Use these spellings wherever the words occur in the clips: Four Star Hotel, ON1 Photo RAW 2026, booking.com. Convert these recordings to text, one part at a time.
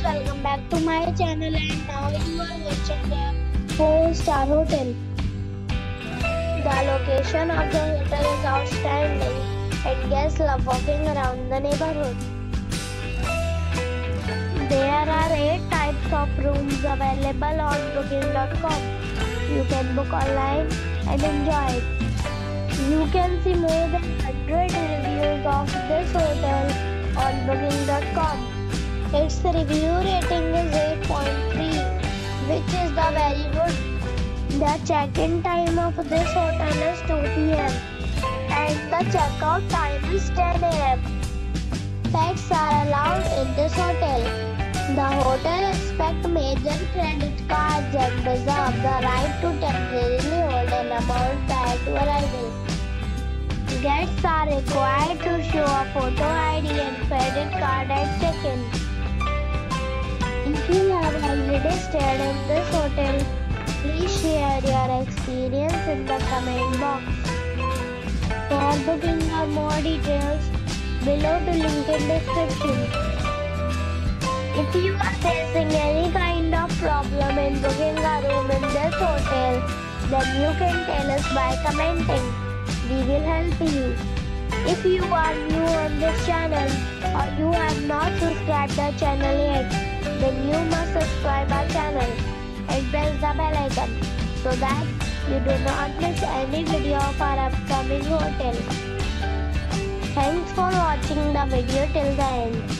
friends, welcome back to my channel, and now you are watching the 4-star hotel. The location of the hotel is outstanding and guests love walking around the neighborhood. There are 8 types of rooms available on booking.com. You can book online and enjoy it. You can see more than 100 reviews of this hotel on booking.com. Its review rating is 8.3, which is very good. The check-in time of this hotel is 2 p.m. and the check-out time is 10 a.m. Pets are allowed in this hotel. The hotel accepts major credit cards and reserves the right to temporarily hold an amount prior to arrival. Guests are required to show a photo ID and credit card at check-in. If you have already stayed in this hotel, please share your experience in the comment box. For booking or more details, below the link in description. If you are facing any kind of problem in booking a room in this hotel, then you can tell us by commenting. We will help you. If you are new on this channel or you have not subscribed the channel yet, then you must subscribe our channel and press the bell icon so that you do not miss any video of our upcoming hotel. Thanks for watching the video till the end.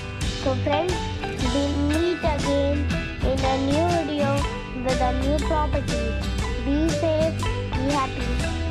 So friends, we'll meet again in a new video with a new property. Be safe, be happy.